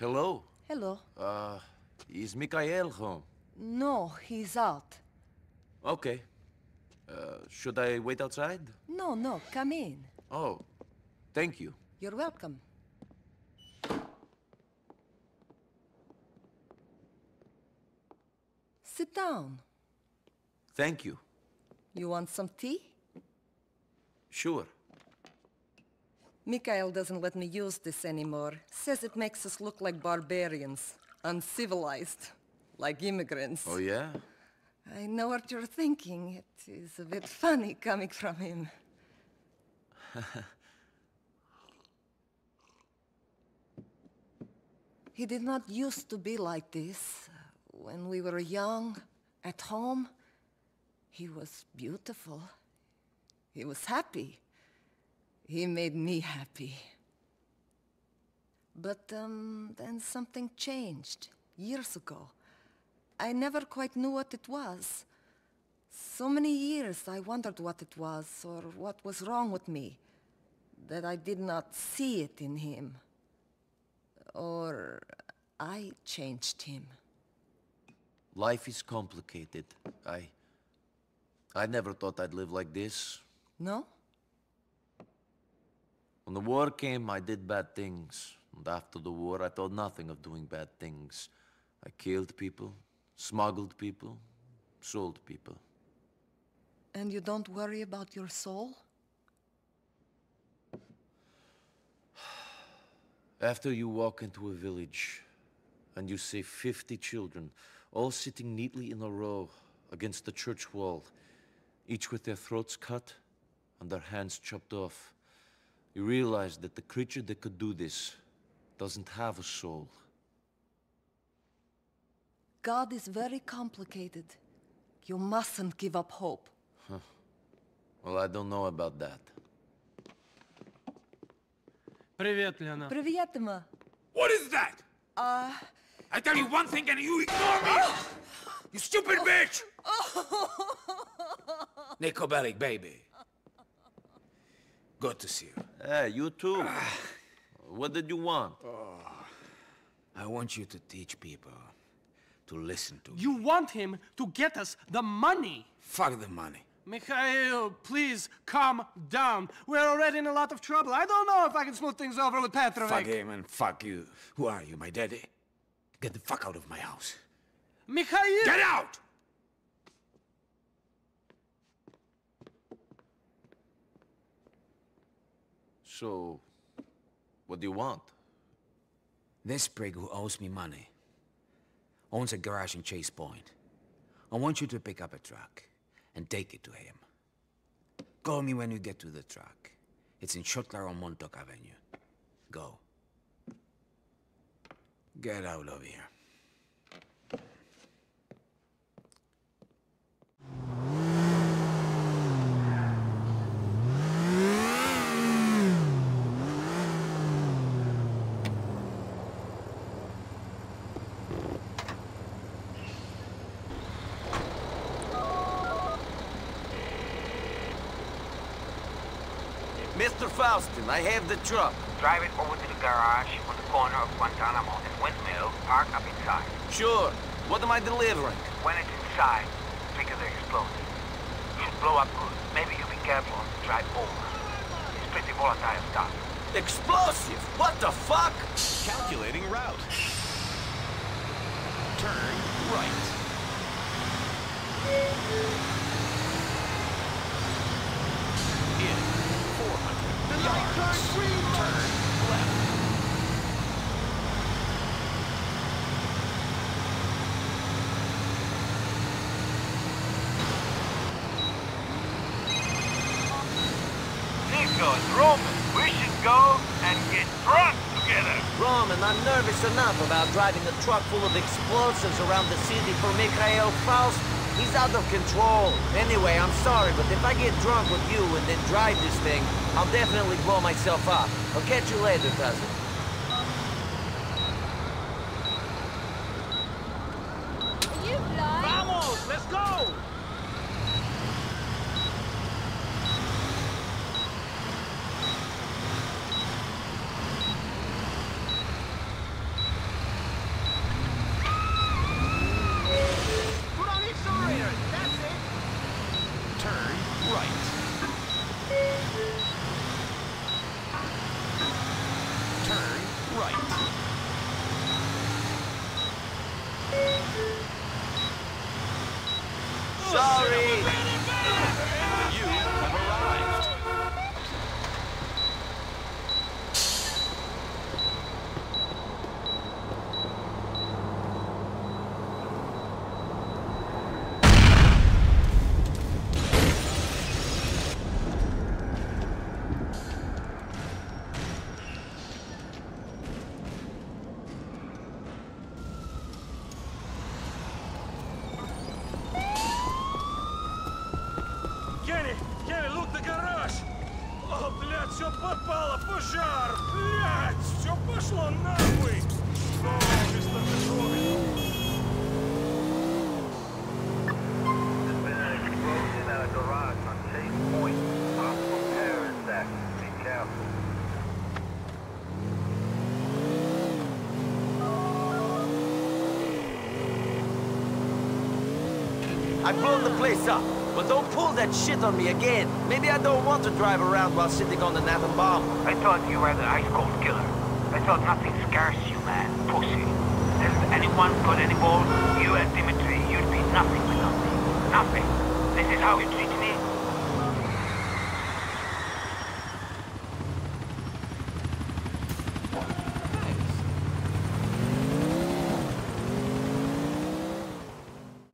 Hello. Hello. Is Mikhail home? No, he's out. Okay. Should I wait outside? No, no, come in. Oh, thank you. You're welcome. Sit down. Thank you. You want some tea? Sure. Mikhail doesn't let me use this anymore. Says it makes us look like barbarians, uncivilized, like immigrants. Oh, yeah? I know what you're thinking. It is a bit funny coming from him. He did not used to be like this. When we were young, at home, he was beautiful. He was happy. He made me happy. But then something changed years ago. I never quite knew what it was. So many years I wondered what it was or what was wrong with me, that I did not see it in him. Or I changed him. Life is complicated. I never thought I'd live like this. No? When the war came, I did bad things. And after the war, I thought nothing of doing bad things. I killed people, smuggled people, sold people. And you don't worry about your soul? After you walk into a village and you see 50 children, all sitting neatly in a row against the church wall, each with their throats cut and their hands chopped off, you realize that the creature that could do this doesn't have a soul. God is very complicated. You mustn't give up hope. Huh. Well, I don't know about that. Привет, Лена. Привет, Ма. What is that? I tell you one thing and you ignore me! You stupid bitch! Nicobelic baby. Good to see you. Hey, you too. What did you want? Oh, I want you to teach people to listen to me. You want him to get us the money. Fuck the money. Mikhail, please calm down. We're already in a lot of trouble. I don't know if I can smooth things over with Petrovic. Fuck him and fuck you. Who are you, my daddy? Get the fuck out of my house. Mikhail! Get out! So, what do you want? This prig who owes me money owns a garage in Chase Point. I want you to pick up a truck and take it to him. Call me when you get to the truck. It's in Schottler-on-Montauk Avenue. Go. Get out of here. Mr. Faustin, I have the truck. Drive it over to the garage on the corner of Guantanamo and Windmill. Park up inside. Sure. What am I delivering? When it's inside, figure the explosives. Should blow up good. Maybe you be careful on the drive over. It's pretty volatile stuff. Explosive? What the fuck? Calculating route. Turn right. Nico and Roman, we should go and get drunk together. Roman, I'm nervous enough about driving a truck full of explosives around the city for Mikhail Faustin. He's out of control. Anyway, I'm sorry, but if I get drunk with you and then drive this thing, I'll definitely blow myself up. I'll catch you later, cousin. Are you blind? Vamos! Let's go! I've blown the place up, but don't pull that shit on me again. Maybe I don't want to drive around while sitting on an atom bomb. I thought you were the ice-cold killer. I thought nothing scares you, man, pussy. Hasn't anyone got any balls? You and Dimitri, you'd be nothing without me. Nothing. This is how it